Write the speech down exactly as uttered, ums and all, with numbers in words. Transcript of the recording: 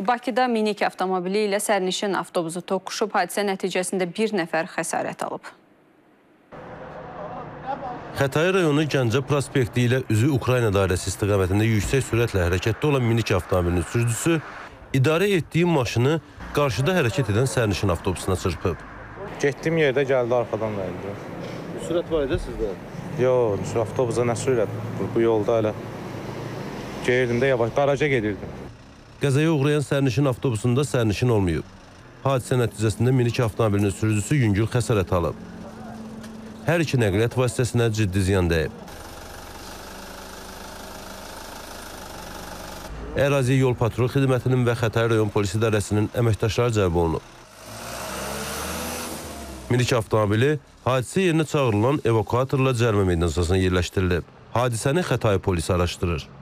Bakıda minik avtomobili ilə sərnişin avtobusu toqquşub, hadisə nəticəsində bir nəfər xəsarət alıb. Xətai rayonu Gəncə prospekti ilə üzü Ukrayna dairəsi istiqamətində yüksək sürətlə hərəkətdə olan minik avtomobilinin sürücüsü idarə etdiyi maşını qarşıda hərəkət edən sərnişin avtobusuna çırpıb. Getdiyim yerdə gəldi, arxadan gəldi. Sürət var idi sizdə? Yox, avtobusa nə sürət? Bu yolda elə gəlirdim də yavaş, qaraca gedirdim. Qəzaya uğrayan sərnişin avtobusunda sərnişin olmayıb. Hadisə nəticəsində minik avtomobilinin sürücüsü yüngül xəsarət alıb. Hər iki nəqliyyat vasitəsinə ciddi ziyan dəyib. Əraziyə yol patrul xidmətinin və Xətai rayon polis idarəsinin əməkdaşları cəlb olunub. Minik avtomobili hadisə yerinə çağırılan evakuatorla cərimə meydançasına yerləşdirilib. Hadisəni Xətai polisi araşdırır.